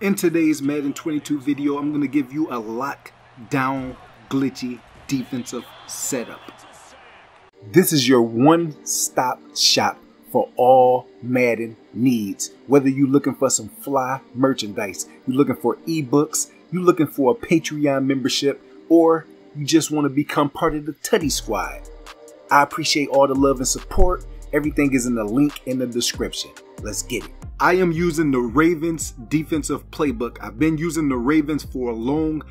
In today's Madden 22 video, I'm going to give you a lockdown glitchy defensive setup. This is your one-stop shop for all Madden needs. Whether you're looking for some fly merchandise, you're looking for ebooks, you're looking for a Patreon membership, or you just want to become part of the Tutty Squad. I appreciate all the love and support. Everything is in the link in the description. Let's get it. I am using the Ravens defensive playbook. I've been using the Ravens for a long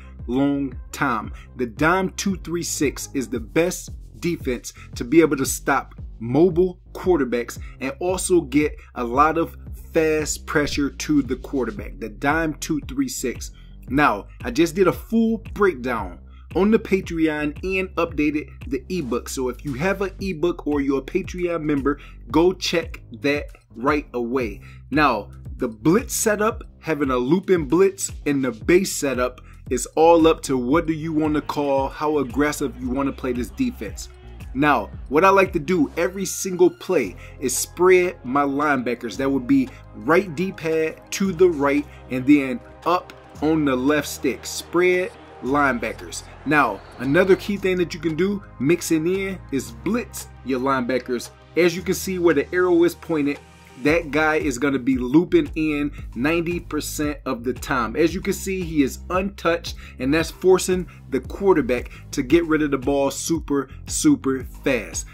time. The Dime 236 is the best defense to be able to stop mobile quarterbacks and also get a lot of fast pressure to the quarterback. The Dime 236. Now, I just did a full breakdown on the Patreon and updated the ebook. So if you have an ebook or you're a Patreon member, go check that right away. Now, the blitz setup, having a looping blitz, and the base setup is all up to what do you want to call, how aggressive you want to play this defense. Now, what I like to do every single play is spread my linebackers. That would be right D-pad to the right and then up on the left stick. Spread linebackers. Now, another key thing that you can do mixing in is blitz your linebackers. As you can see where the arrow is pointed, that guy is going to be looping in 90% of the time. As you can see, he is untouched, and that's forcing the quarterback to get rid of the ball super fast.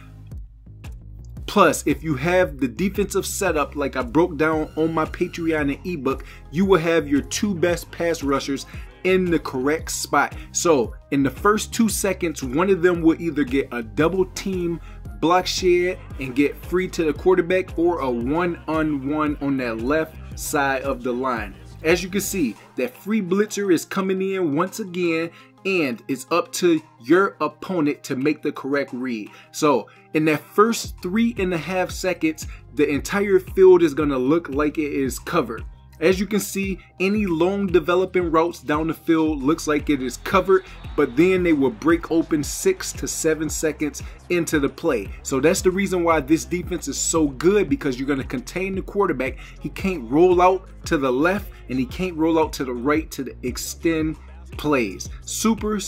Plus, if you have the defensive setup like I broke down on my Patreon and ebook, you will have your two best pass rushers in the correct spot. So in the first 2 seconds, one of them will either get a double team block shed and get free to the quarterback, or a one-on-one on that left side of the line. As you can see, that free blitzer is coming in once again, and it's up to your opponent to make the correct read. So in that first 3.5 seconds, the entire field is going to look like it is covered. As you can see, any long developing routes down the field looks like it is covered, but then they will break open 6 to 7 seconds into the play. So that's the reason why this defense is so good, because you're going to contain the quarterback. He can't roll out to the left and he can't roll out to the right to the extend plays. Super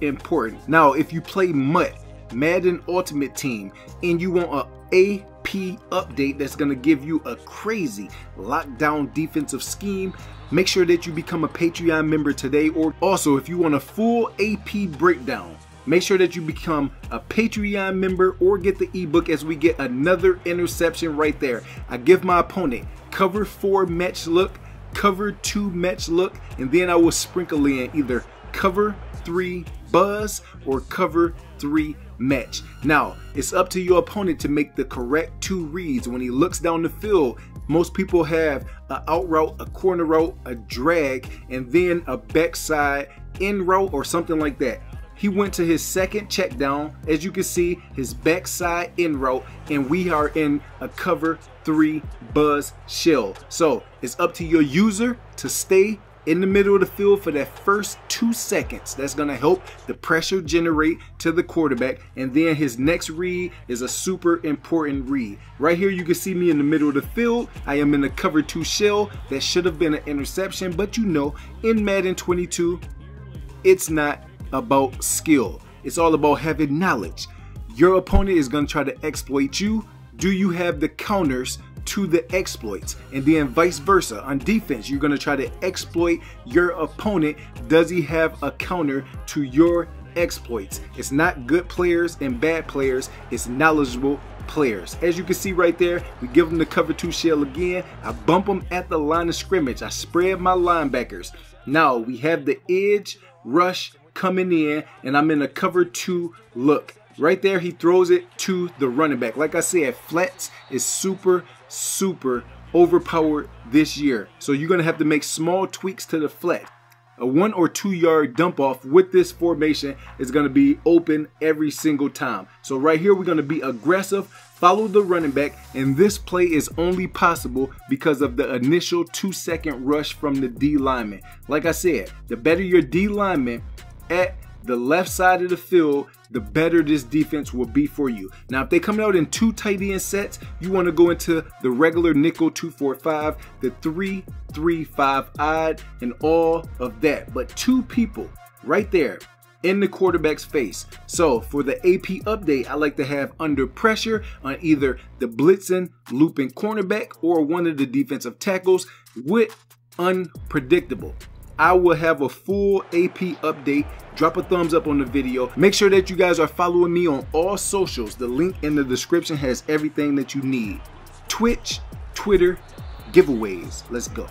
important. Now, if you play MUT, Madden Ultimate Team, and you want an AP update that's going to give you a crazy lockdown defensive scheme, make sure that you become a Patreon member today. Or also, if you want a full AP breakdown, make sure that you become a Patreon member or get the ebook, as we get another interception right there. I give my opponent cover 4 match look, cover 2 match look, and then I will sprinkle in either cover 3 buzz or cover 3 match. Now, it's up to your opponent to make the correct 2 reads. When he looks down the field, most people have an out route, a corner route, a drag, and then a backside in route or something like that. He went to his second check down, as you can see, his backside in route, and we are in a cover 3 buzz shell. So it's up to your user to stay in the middle of the field for that first 2 seconds. That's going to help the pressure generate to the quarterback, and then his next read is a super important read. Right here you can see me in the middle of the field. I am in a cover 2 shell. That should have been an interception, but you know, in Madden 22, it's not about skill. It's all about having knowledge. Your opponent is going to try to exploit you. Do you have the counters to the exploits? And then vice versa. On defense, you're going to try to exploit your opponent. Does he have a counter to your exploits? It's not good players and bad players, it's knowledgeable players. As you can see right there, we give them the cover 2 shell again. I bump them at the line of scrimmage. I spread my linebackers. Now we have the edge rush coming in, and I'm in a cover 2 look. Right there, he throws it to the running back. Like I said, flats is super overpowered this year. So you're going to have to make small tweaks to the flat. A 1 or 2 yard dump off with this formation is going to be open every single time. So right here, we're going to be aggressive, follow the running back, and this play is only possible because of the initial 2 second rush from the D lineman. Like I said, the better your D lineman at the left side of the field, the better this defense will be for you. Now, if they come out in two tight end sets, you want to go into the regular nickel 2-4-5, the 3-3-5 odd, and all of that. But two people right there in the quarterback's face. So for the AP update, I like to have under pressure on either the blitzing, looping cornerback or one of the defensive tackles with unpredictable. I will have a full AP update. Drop a thumbs up on the video. Make sure that you guys are following me on all socials. The link in the description has everything that you need. Twitch, Twitter, giveaways. Let's go.